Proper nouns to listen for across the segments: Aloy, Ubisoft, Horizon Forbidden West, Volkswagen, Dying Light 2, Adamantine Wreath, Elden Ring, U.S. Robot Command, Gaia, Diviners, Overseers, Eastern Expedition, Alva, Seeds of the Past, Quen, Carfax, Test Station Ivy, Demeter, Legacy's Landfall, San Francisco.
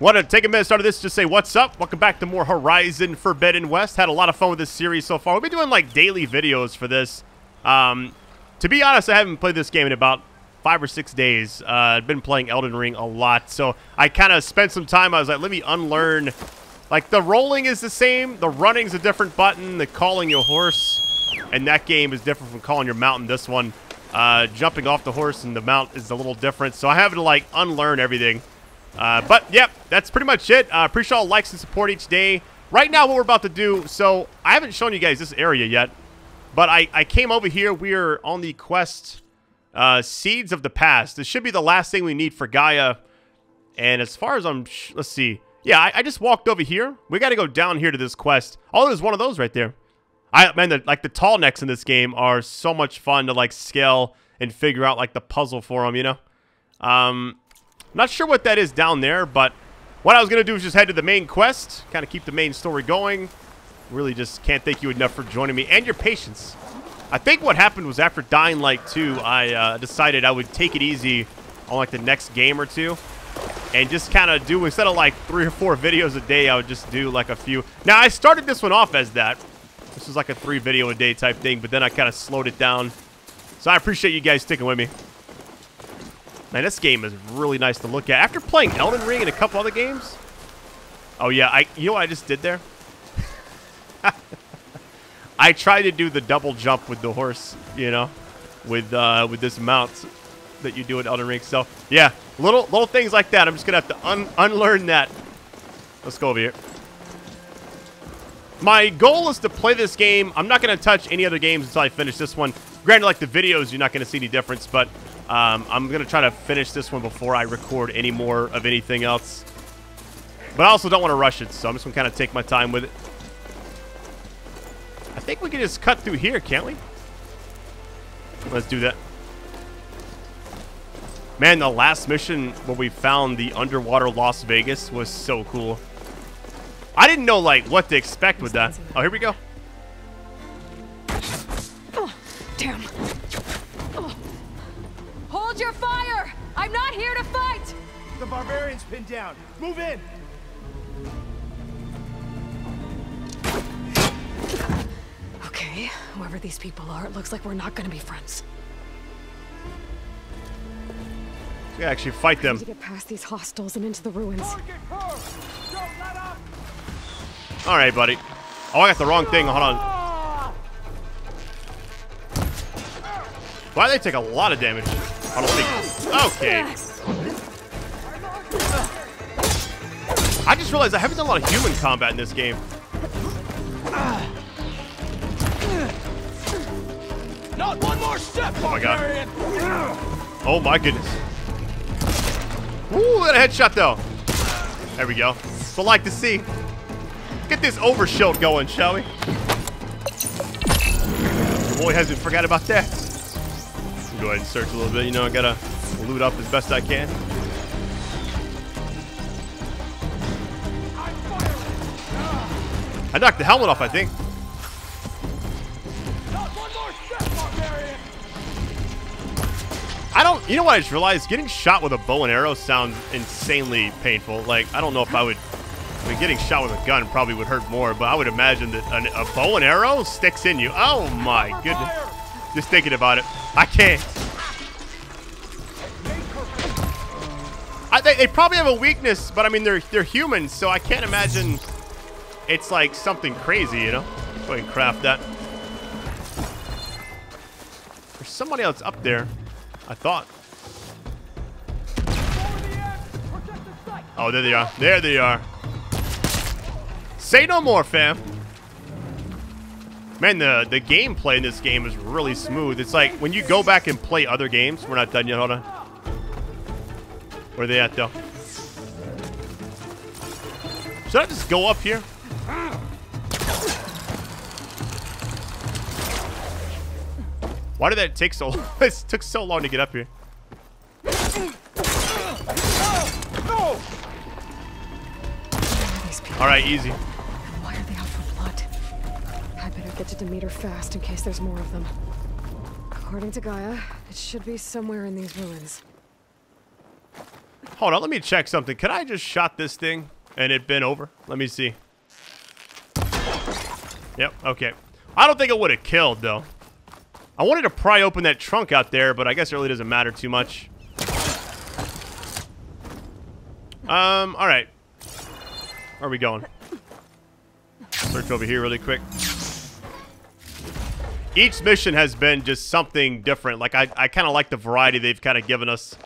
Want to take a minute to start this, just say what's up. Welcome back to more Horizon Forbidden West. Had a lot of fun with this series so far. We've been doing like daily videos for this. To be honest, I haven't played this game in about 5 or 6 days. I've been playing Elden Ring a lot, so I kind of spent some time. I was like, let me unlearn. Like, the rolling is the same, the running's a different button, the calling your horse, and that game is different from calling your mount in this one. Jumping off the horse and the mount is a little different, so I have to like unlearn everything. But yep, that's pretty much it. Appreciate all likes and support each day. Right now, what we're about to do, so I haven't shown you guys this area yet, but I came over here. We're on the quest. Seeds of the Past. This should be the last thing we need for Gaia. And as far as I'm... let's see. Yeah, I just walked over here. We got to go down here to this quest. Oh, there's one of those right there. Man, the tall necks in this game are so much fun to, like, scale and figure out, like, the puzzle for them, you know? Not sure what that is down there, but what I was going to do is just head to the main quest. Kind of keep the main story going. Really just can't thank you enough for joining me and your patience. I think what happened was after Dying Light 2, I decided I would take it easy on like the next game or two and just kind of do, instead of like 3 or 4 videos a day, I would just do like a few. Now, I started this one off as that. This was like a 3 video a day type thing, but then I kind of slowed it down. So I appreciate you guys sticking with me. Man, this game is really nice to look at. After playing Elden Ring and a couple other games. Oh, yeah. You know what I just did there? I tried to do the double jump with the horse, you know, with this mount that you do at Elden Ring. So, yeah, little things like that. I'm just going to have to unlearn that. Let's go over here. My goal is to play this game. I'm not going to touch any other games until I finish this one. Granted, like the videos, you're not going to see any difference, but I'm going to try to finish this one before I record any more of anything else. But I also don't want to rush it, so I'm just going to kind of take my time with it. I think we can just cut through here, can't we? Let's do that. Man, the last mission where we found the underwater Las Vegas was so cool. I didn't know, like, what to expect with that. Oh, here we go. Oh, damn. Oh. Hold your fire! I'm not here to fight! The barbarian's pinned down. Move in! Okay, whoever these people are, it looks like we're not going to be friends. We actually fight them. To get past these hostiles and into the ruins. All right, buddy. Oh, I got the wrong thing. Hold on. Why they take a lot of damage? I don't think. Okay. I just realized I haven't done a lot of human combat in this game. Not one more step, oh my god. Oh my goodness. Ooh, that headshot though. There we go. So like to see. Get this overshield going, shall we? The boy hasn't forgot about that. Go ahead and search a little bit. You know, I gotta loot up as best I can. I knocked the helmet off, I think. I don't, you know what I just realized? Getting shot with a bow and arrow sounds insanely painful. Like, I don't know if I mean, getting shot with a gun probably would hurt more, but I would imagine that a bow and arrow sticks in you. Oh my goodness. Just thinking about it. I can't. They probably have a weakness, but I mean, they're humans, so I can't imagine it's like something crazy, you know? Go ahead and craft that. There's somebody else up there. I thought. Oh, there they are. There they are. Say no more, fam. Man, the gameplay in this game is really smooth. It's like when you go back and play other games. We're not done yet. Hold on. Where are they at, though? Should I just go up here? Why did that take so long? It took so long to get up here. Alright, easy. And why are they out for blood? I better get to Demeter fast in case there's more of them. According to Gaia, it should be somewhere in these ruins. Hold on, let me check something. Could I just shot this thing and it bent over? Let me see. Yep, okay. I don't think it would have killed, though. I wanted to pry open that trunk out there, but I guess it really doesn't matter too much. Alright. Where are we going? Search over here really quick. Each mission has been just something different. Like, I kind of like the variety they've kind of given us.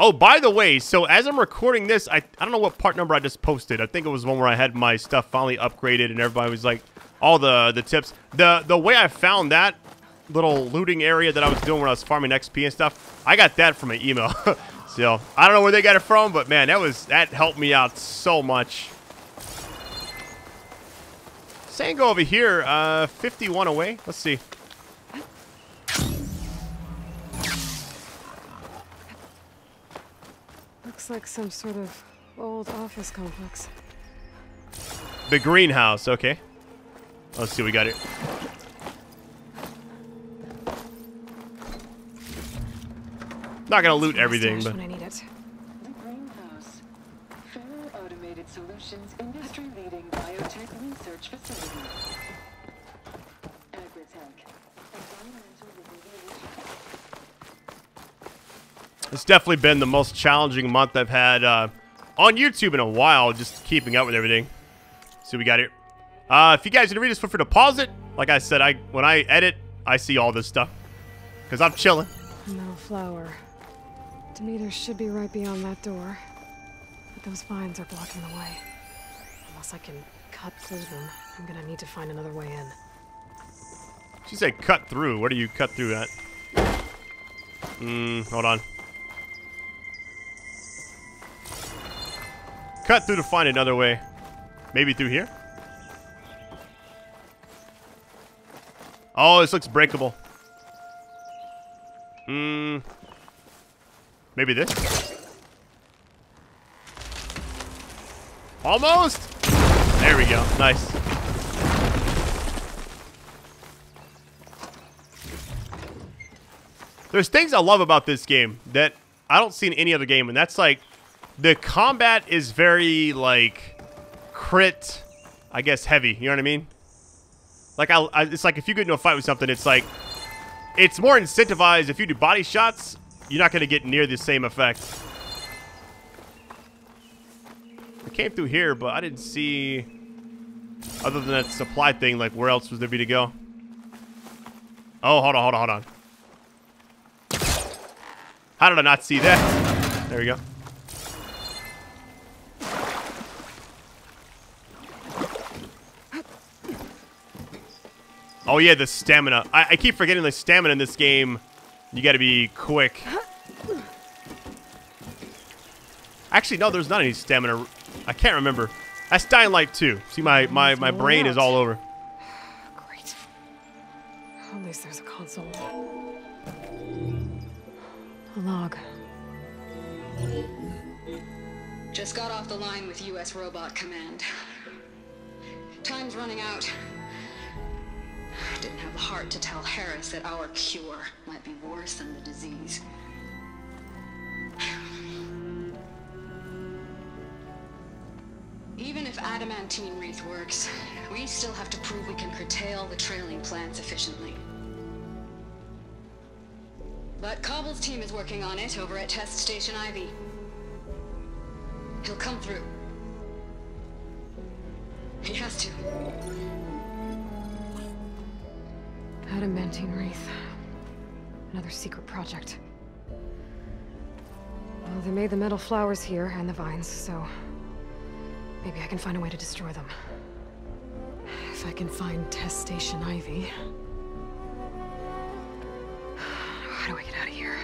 Oh, by the way, so as I'm recording this, I don't know what part number I just posted. I think it was one where I had my stuff finally upgraded and everybody was like, all the tips. The way I found that little looting area that I was doing when I was farming XP and stuff, I got that from an email. So, I don't know where they got it from, but man, that helped me out so much. Sango over here, 51 away. Let's see. Looks like some sort of old office complex. The greenhouse, okay. Let's see what we got here. Not gonna loot everything, but. The greenhouse. Federal Automated Solutions industry-leading biotech research facility. Agritech. It's definitely been the most challenging month I've had on YouTube in a while, just keeping up with everything. Let's see what we got here. If you guys didn't read this, feel free to pause it. Like I said, when I edit, I see all this stuff because I'm chilling. No flower. Demeter should be right beyond that door, but those vines are blocking the way. Unless I can cut through them, I'm gonna need to find another way in. She said cut through. Where do you cut through at? Hold on. Cut through to find another way. Maybe through here? Oh, this looks breakable. Maybe this? Almost! There we go. Nice. There's things I love about this game that I don't see in any other game, and that's like the combat is very like crit, I guess, heavy. You know what I mean? Like it's like if you get into a fight with something, it's like it's more incentivized. If you do body shots, you're not going to get near the same effect. I came through here, but I didn't see, other than that supply thing, like where else was there to go? Oh, hold on. How did I not see that? There we go. Oh yeah, the stamina. I keep forgetting the stamina in this game. You gotta be quick. Actually, no, there's not any stamina. I can't remember. That's Dying Light 2. See, my brain is all over. Great. At least there's a console. A log. Just got off the line with U.S. Robot Command. Time's running out. Didn't have the heart to tell Harris that our cure might be worse than the disease. Even if Adamantine Wreath works, we still have to prove we can curtail the trailing plants efficiently. But Cobble's team is working on it over at Test Station Ivy. He'll come through. He has to. Adamantine Wreath. Another secret project. Well, they made the metal flowers here and the vines, so maybe I can find a way to destroy them. If I can find Test Station Ivy. How do I get out of here?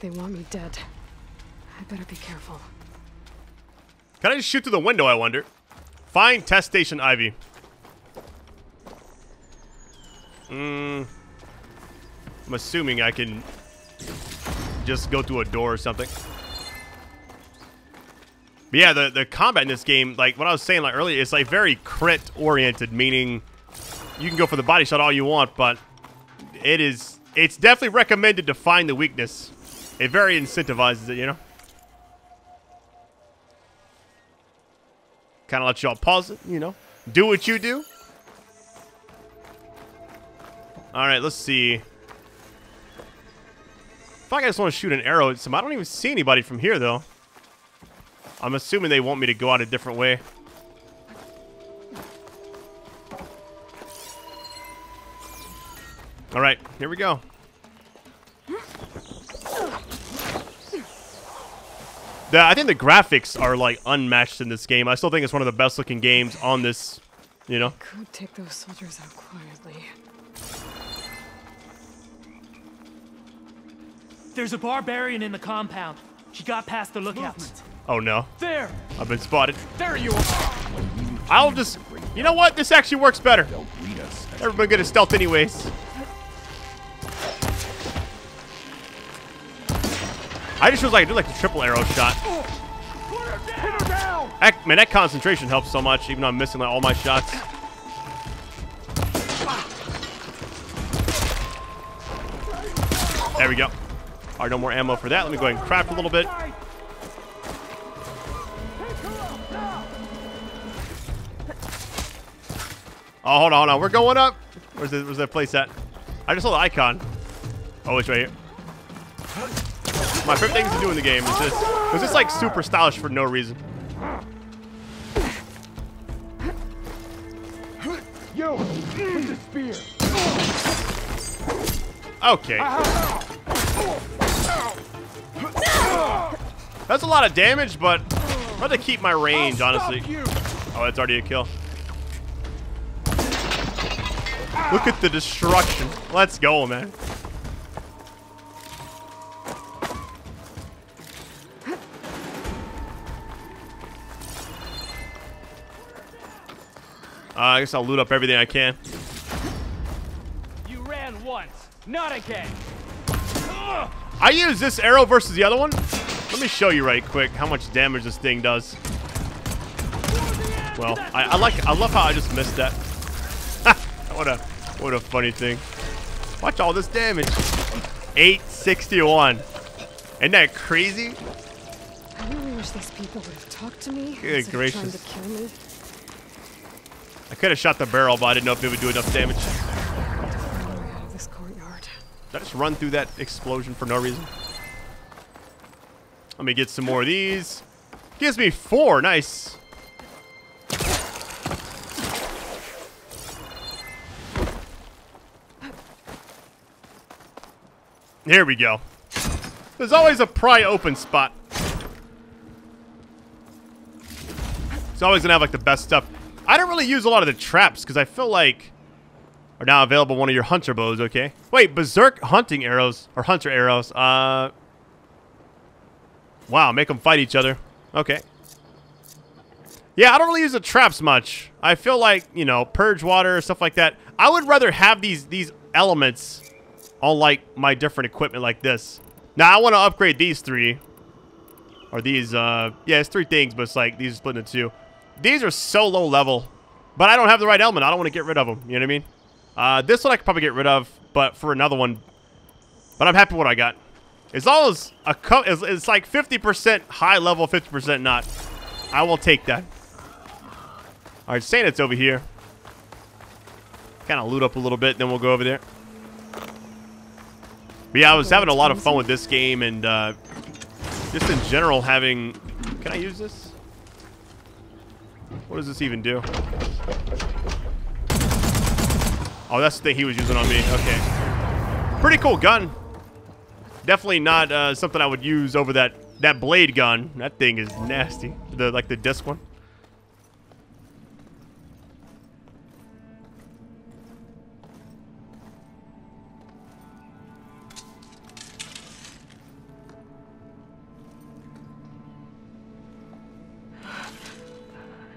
They want me dead. I better be careful. Can I just shoot through the window, I wonder? Find Test Station Ivy. I'm assuming I can just go through a door or something. But yeah, the combat in this game, like what I was saying like earlier, it's like very crit-oriented, meaning you can go for the body shot all you want, but it's definitely recommended to find the weakness. It very incentivizes it, you know? Kind of lets y'all pause it, you know? Do what you do. Alright, let's see. If I just want to shoot an arrow at some, I don't even see anybody from here, though. I'm assuming they want me to go out a different way. Alright, here we go. I think the graphics are, like, unmatched in this game. I still think it's one of the best-looking games on this, you know? Could take those soldiers out quietly. There's a barbarian in the compound. She got past the lookouts. Oh, no. There! I've been spotted. There you are! I'll just... You know what? This actually works better. Everybody get a stealth anyways. I just was like, I do like the triple arrow shot. Man, that concentration helps so much, even though I'm missing like, all my shots. There we go. All right, no more ammo for that. Let me go ahead and craft a little bit. Oh, hold on, hold on. We're going up. Where's that place at? I just saw the icon. Oh, it's right here. My favorite things to do in the game is just... It's just like super stylish for no reason. Yo, with the spear. Okay. That's a lot of damage, but I'd rather keep my range, honestly. Oh, that's already a kill. Look at the destruction. Let's go, man. I guess I'll loot up everything I can. You ran once, not again. I use this arrow versus the other one. Let me show you right quick how much damage this thing does. Well, I love how I just missed that. What a funny thing. Watch all this damage. 861. Isn't that crazy? I really wish these people would have talked to me. Good gracious. I could have shot the barrel, but I didn't know if it would do enough damage. This courtyard. Did I just run through that explosion for no reason? Let me get some more of these. Gives me 4. Nice. Here we go. There's always a pry open spot. It's always going to have like the best stuff. I don't really use a lot of the traps because I feel like are now available one of your hunter bows, okay? Wait, berserk hunting arrows or hunter arrows. Wow, make them fight each other. Okay. Yeah, I don't really use the traps much. I feel like, you know, purge water, stuff like that. I would rather have these elements on like my different equipment like this. Now I want to upgrade these 3. Or these yeah, it's 3 things, but it's like these are split into 2. These are so low level, but I don't have the right element. I don't want to get rid of them. You know what I mean? This one I could probably get rid of, but for another one. But I'm happy with what I got. As long as it's like 50% high level, 50% not. I will take that. All right, Sanit's over here. Kind of loot up a little bit, then we'll go over there. But yeah, I was having a lot of fun with this game and just in general having... Can I use this? What does this even do? Oh, that's the thing he was using on me. Okay. Pretty cool gun. Definitely not something I would use over that blade gun. That thing is nasty. Like the disc one.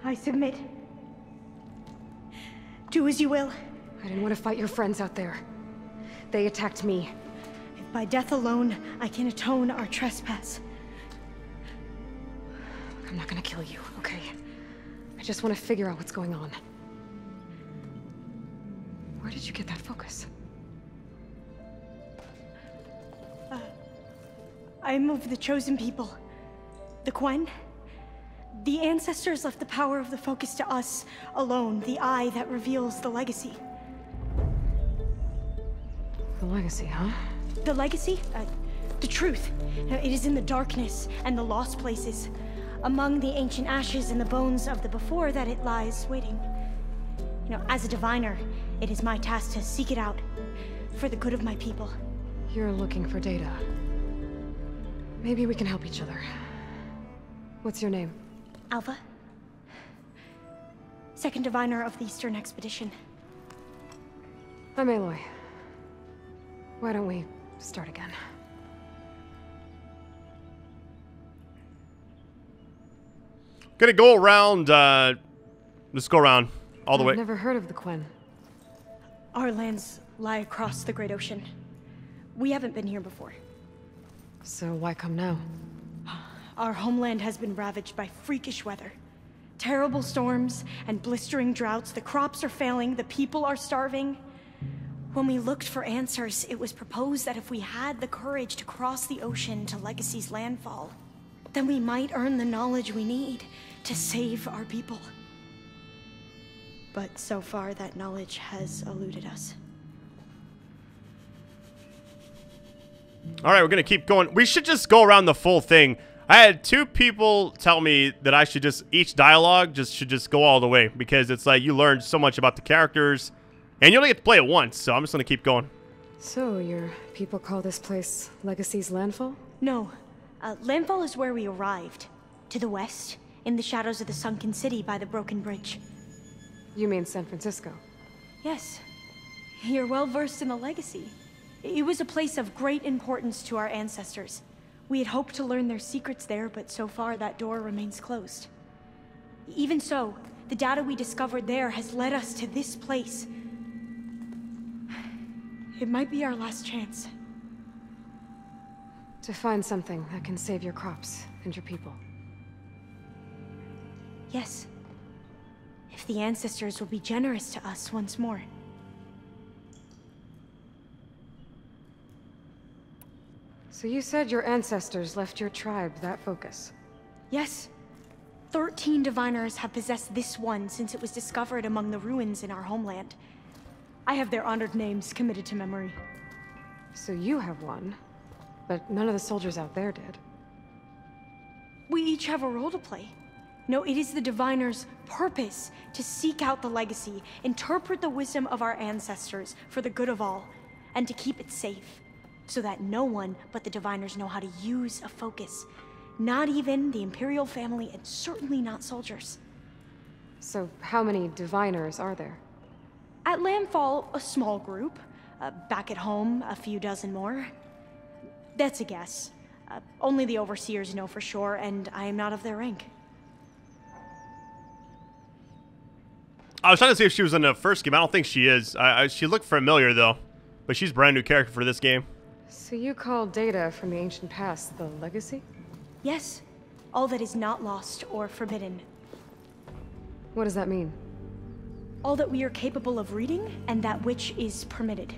I submit. Do as you will. I didn't want to fight your friends out there. They attacked me. If by death alone, I can atone our trespass. I'm not gonna kill you, okay? I just want to figure out what's going on. Where did you get that focus? I'm of the Chosen People. The Quen? The ancestors left the power of the focus to us alone, the eye that reveals the legacy. The legacy, huh? The legacy? The truth. It is in the darkness and the lost places. Among the ancient ashes and the bones of the before that it lies waiting. You know, as a diviner, it is my task to seek it out for the good of my people. You're looking for data. Maybe we can help each other. What's your name? Alva. Second Diviner of the Eastern Expedition. I'm Aloy. Why don't we start again? Gonna go around, just go around all the way. I've never heard of the Quen. Our lands lie across the Great Ocean. We haven't been here before. So why come now? Our homeland has been ravaged by freakish weather. Terrible storms and blistering droughts. The crops are failing, the people are starving. When we looked for answers, it was proposed that if we had the courage to cross the ocean to Legacy's Landfall, then we might earn the knowledge we need to save our people. But so far, that knowledge has eluded us. All right, we're gonna keep going. We should just go around the full thing. I had two people tell me that I should just, each dialogue should just go all the way, because it's like you learn so much about the characters and you only get to play it once, so I'm just gonna keep going. So your people call this place Legacy's Landfall? No. Landfall is where we arrived. To the west, in the shadows of the sunken city by the broken bridge. You mean San Francisco? Yes. You're well versed in the legacy. It was a place of great importance to our ancestors. We had hoped to learn their secrets there, but so far that door remains closed. Even so, the data we discovered there has led us to this place. It might be our last chance. To find something that can save your crops and your people. Yes. If the ancestors will be generous to us once more. So you said your ancestors left your tribe that focus? Yes. 13 diviners have possessed this one since it was discovered among the ruins in our homeland. I have their honored names committed to memory. So you have one? But none of the soldiers out there did. We each have a role to play. No, it is the Diviner's purpose to seek out the legacy, interpret the wisdom of our ancestors for the good of all, and to keep it safe, so that no one but the Diviners know how to use a focus. Not even the Imperial family, and certainly not soldiers. So how many Diviners are there? At Landfall, a small group. Back at home, a few dozen more. That's a guess. Only the Overseers know for sure, and I am not of their rank. I was trying to see if she was in the first game. I don't think she is. She looked familiar, though. But she's a brand new character for this game. So you call data from the ancient past the legacy? Yes. All that is not lost or forbidden. What does that mean? All that we are capable of reading, and that which is permitted.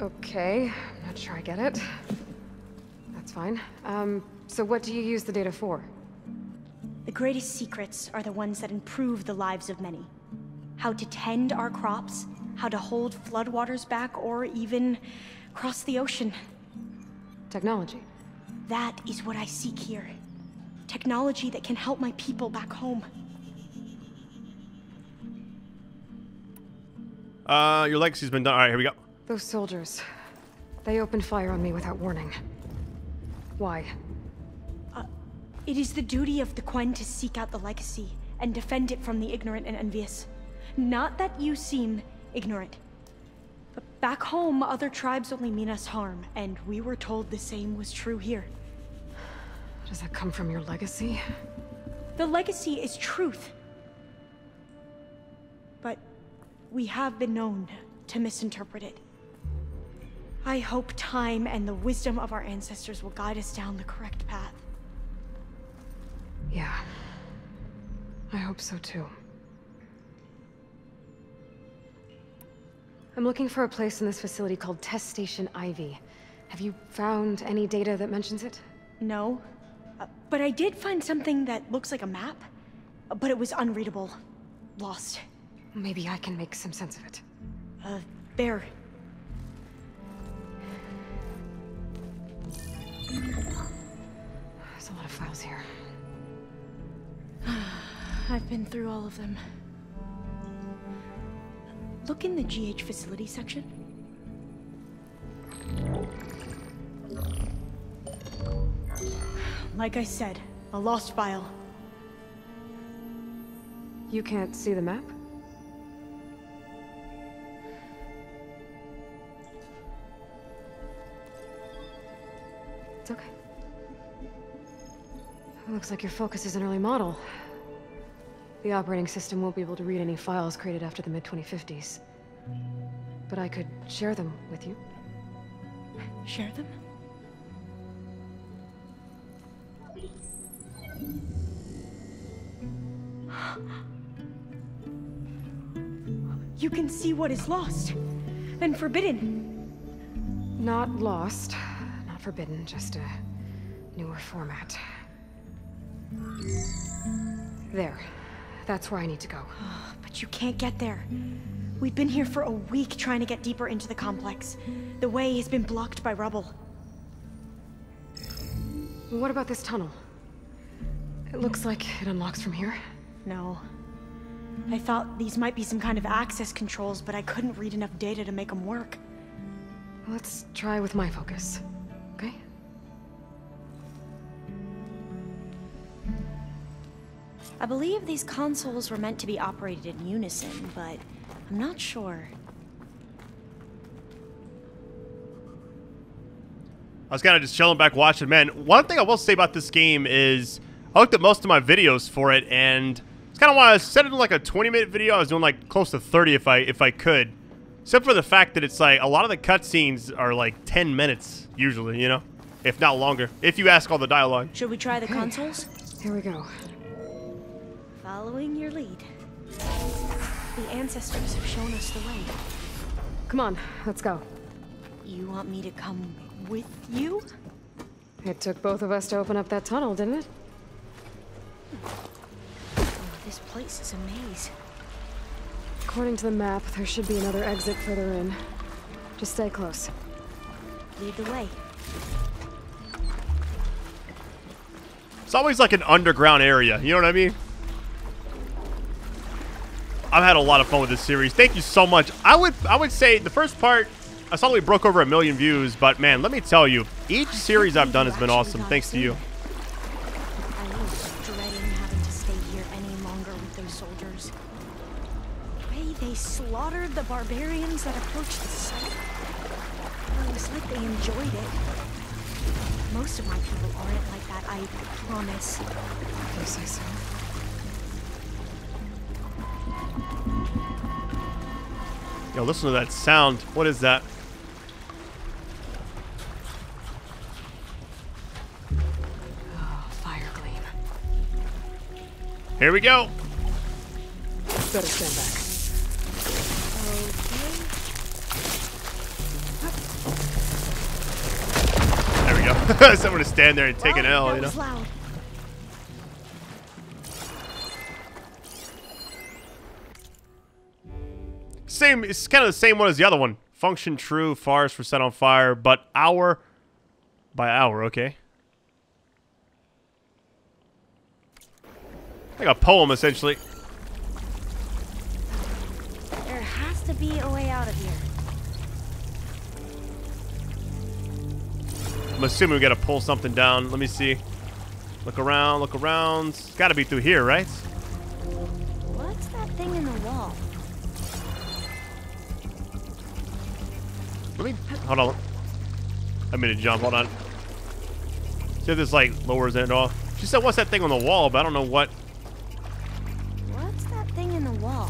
Okay, I'm not sure I get it. That's fine. So what do you use the data for? The greatest secrets are the ones that improve the lives of many. How to tend our crops, how to hold floodwaters back, or even cross the ocean. Technology. That is what I seek here. Technology that can help my people back home. Your legacy's been done. All right, here we go. Those soldiers, they opened fire on me without warning. Why? It is the duty of the Quen to seek out the legacy and defend it from the ignorant and envious. Not that you seem ignorant. But back home, other tribes only mean us harm, and we were told the same was true here. Does that come from your legacy? The legacy is truth. But we have been known to misinterpret it. I hope time and the wisdom of our ancestors will guide us down the correct path. Yeah. I hope so too. I'm looking for a place in this facility called Test Station Ivy. Have you found any data that mentions it? No. But I did find something that looks like a map, but it was unreadable. Lost. Maybe I can make some sense of it. There. There's a lot of files here. I've been through all of them. Look in the GH facility section. Like I said, a lost file. You can't see the map? It's okay. It looks like your focus is an early model. The operating system won't be able to read any files created after the mid-2050s. But I could share them with you. Share them? You can see what is lost and forbidden. Not lost, not forbidden, just a newer format. There. That's where I need to go. Oh, but you can't get there. We've been here for a week trying to get deeper into the complex. The way has been blocked by rubble. What about this tunnel? It looks like it unlocks from here. No. I thought these might be some kind of access controls, but I couldn't read enough data to make them work. Let's try with my focus, okay? I believe these consoles were meant to be operated in unison, but I'm not sure. I was kind of just chilling back watching. Man, one thing I will say about this game is I looked at most of my videos for it, and it's kind of why I set it in like a 20-minute video. I was doing like close to 30 if I could, except for the fact that it's like a lot of the cutscenes are like 10 minutes usually, you know, if not longer, if you ask all the dialogue. Should we try the consoles? Here we go. Following your lead. The ancestors have shown us the way. Come on, let's go. You want me to come with you? It took both of us to open up that tunnel, didn't it? Oh, this place is a maze. According to the map, there should be another exit further in. Just stay close. Lead the way. It's always like an underground area, you know what I mean? I've had a lot of fun with this series. Thank you so much. I would say the first part, I saw we broke over 1 million views, but man, let me tell you, each series I've done has been awesome. Thanks to you. I was dreading having to stay here any longer with those soldiers. The way they slaughtered the barbarians that approached the site. It was like they enjoyed it. Most of my people aren't like that, I promise. You say so. Yo, listen to that sound. What is that? Oh, fire gleam. Here we go. Better stand back. Okay. There we go. Someone to stand there and take an L, you know. Loud. Same, it's kind of the same one as the other one. Function true, forest for set on fire, but hour by hour, okay. Like a poem, essentially. There has to be a way out of here. I'm assuming we gotta pull something down. Let me see. Look around, look around. It's gotta be through here, right? What's that thing in the wall? Let me, hold on. I'm gonna jump, hold on. See if this like lowers it off. She said, what's that thing on the wall? But I don't know what. What's that thing in the wall?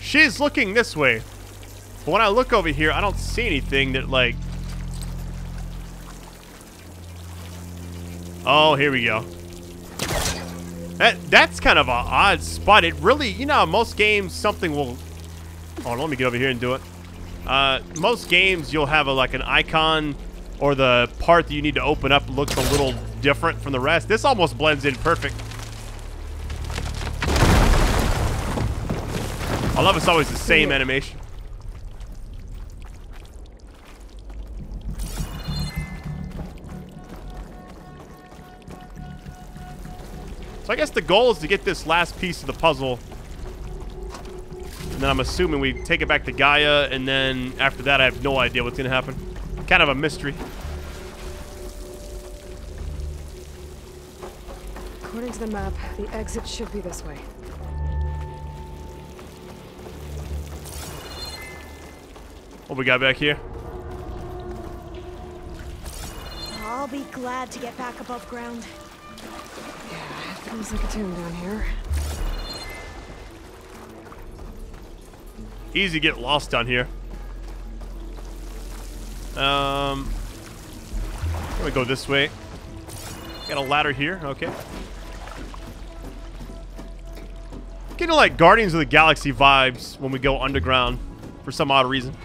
She's looking this way. But when I look over here, I don't see anything that, like... Oh, here we go. That's kind of an odd spot. It really, you know, most games something will... Oh, let me get over here and do it. Most games you'll have like an icon or the part that you need to open up looks a little different from the rest. This almost blends in perfect. I love it's always the same animation. So I guess the goal is to get this last piece of the puzzle. And then I'm assuming we take it back to Gaia, and then after that I have no idea what's gonna happen. Kind of a mystery. According to the map, the exit should be this way. What we got back here? I'll be glad to get back above ground. Yeah, it feels like a tomb down here. Easy to get lost down here. Let me go this way. Got a ladder here, okay. Getting like Guardians of the Galaxy vibes when we go underground for some odd reason.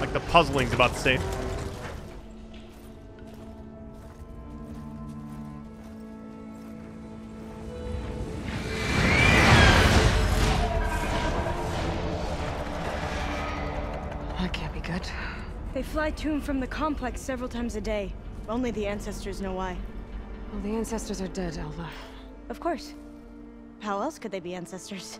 Like the puzzling's about the same. That can't be good. They fly to and from the complex several times a day. Only the ancestors know why. Well, the ancestors are dead, Alva. Of course. How else could they be ancestors?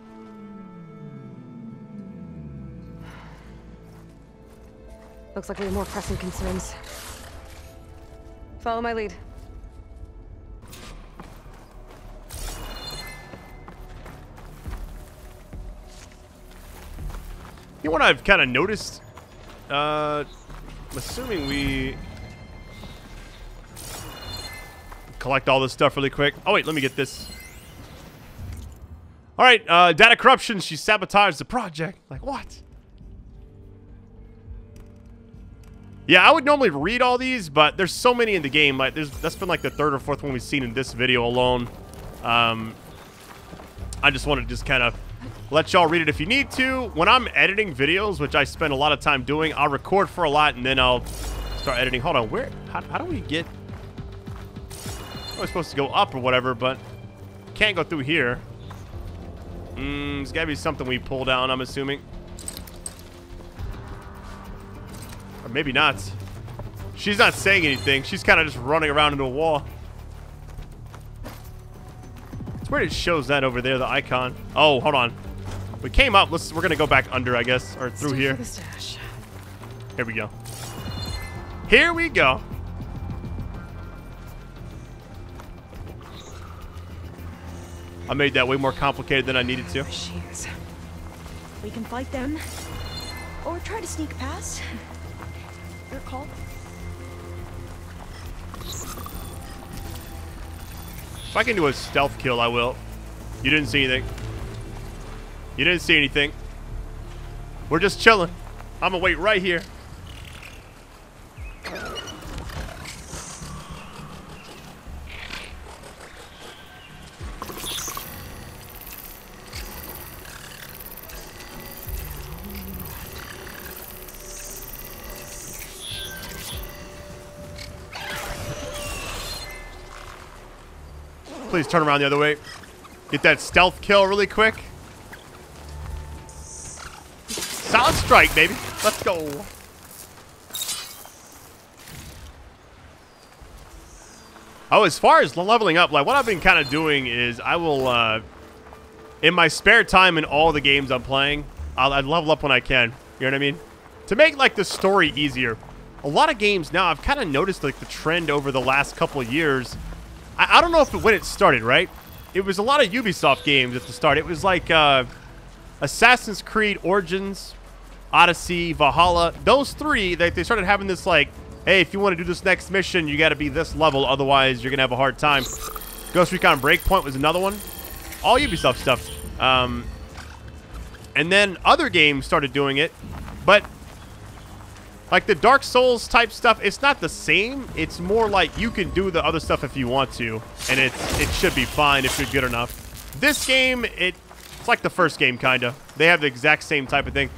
Looks like we have more pressing concerns. Follow my lead. You know what I've kind of noticed? I'm assuming we collect all this stuff really quick. Oh wait, let me get this. All right, data corruption. She sabotaged the project. Like what? Yeah, I would normally read all these, but there's so many in the game. Like, that's been like the third or fourth one we've seen in this video alone. I just want to just kind of let y'all read it if you need to. When I'm editing videos, which I spend a lot of time doing, I'll record for a lot and then I'll start editing. Hold on, where? How do we get? I was supposed to go up or whatever, but can't go through here. There's gotta be something we pull down, I'm assuming. Or maybe not. She's not saying anything. She's kind of just running around into a wall. It's where it shows that over there, the icon. Oh, hold on. We came up. We're going to go back under, I guess. Or through here. Here we go. Here we go. I made that way more complicated than I needed to. We can fight them. Or try to sneak past. Your call. If I can do a stealth kill, I will. You didn't see anything. You didn't see anything. We're just chilling. I'm gonna wait right here. Please turn around the other way. Get that stealth kill really quick. Solid strike, baby. Let's go. Oh, as far as leveling up, like what I've been kind of doing is I will, in my spare time in all the games I'm playing, I'll level up when I can. You know what I mean? To make like the story easier. A lot of games now, I've kind of noticed like the trend over the last couple of years. I don't know if when it started, right? It was a lot of Ubisoft games at the start. It was like Assassin's Creed Origins, Odyssey, Valhalla. Those three, they started having this like, hey, if you want to do this next mission, you got to be this level. Otherwise, you're going to have a hard time. Ghost Recon Breakpoint was another one. All Ubisoft stuff. And then other games started doing it, but like the Dark Souls type stuff, it's not the same. It's more like you can do the other stuff if you want to, and it should be fine if you're good enough. This game, it's like the first game, kind of. They have the exact same type of thing.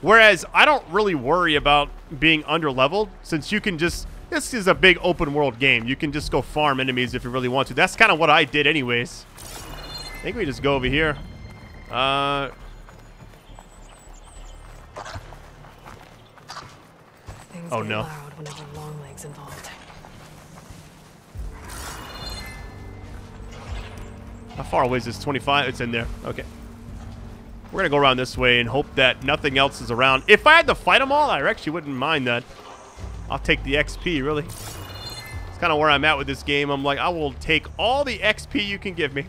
Whereas I don't really worry about being underleveled, since you can just... This is a big open world game. You can just go farm enemies if you really want to. That's kind of what I did anyways. I think we just go over here. Oh no. How far away is this? 25? It's in there. Okay. We're going to go around this way and hope that nothing else is around. If I had to fight them all, I actually wouldn't mind that. I'll take the XP, really. It's kind of where I'm at with this game. I'm like, I will take all the XP you can give me.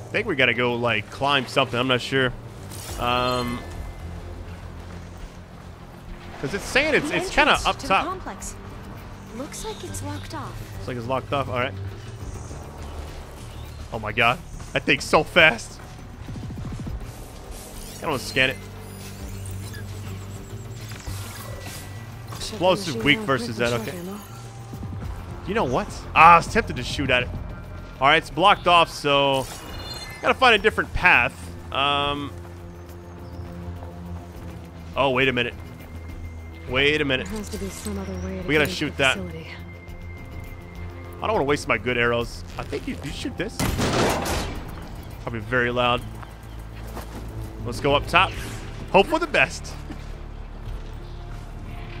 I think we got to go, like, climb something. I'm not sure. Because it's saying it's kind of up top. Complex. Looks like it's locked off. Looks like it's locked off. All right. Oh my god. That thing's so fast. I don't want to scan it. Explosive weak versus that. Okay. You know what? Ah, I was tempted to shoot at it. Alright, it's blocked off, so... Gotta find a different path. Oh, wait a minute. Wait a minute. We gotta shoot that. I don't want to waste my good arrows. I think you shoot this. Probably very loud. Let's go up top. Hope for the best.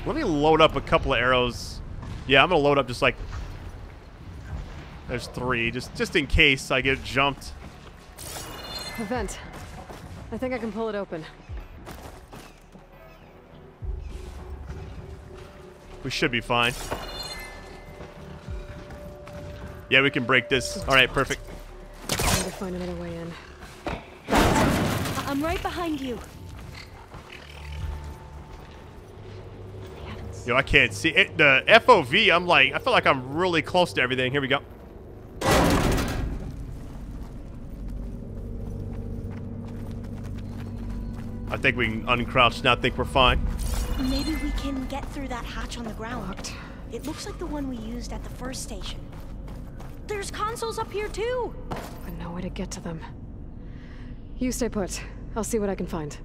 Let me load up a couple of arrows. Yeah, I'm going to load up just like... There's three, just in case I get jumped. A vent. I think I can pull it open. We should be fine. Yeah, we can break this. All right, perfect. I need to find another way in. I'm right behind you. Yo, I can't see it. The FOV. I'm like, I feel like I'm really close to everything. Here we go. I think we can uncrouch now. I think we're fine. Maybe we can get through that hatch on the ground. It looks like the one we used at the first station. There's consoles up here, too! But no way to get to them. You stay put. I'll see what I can find.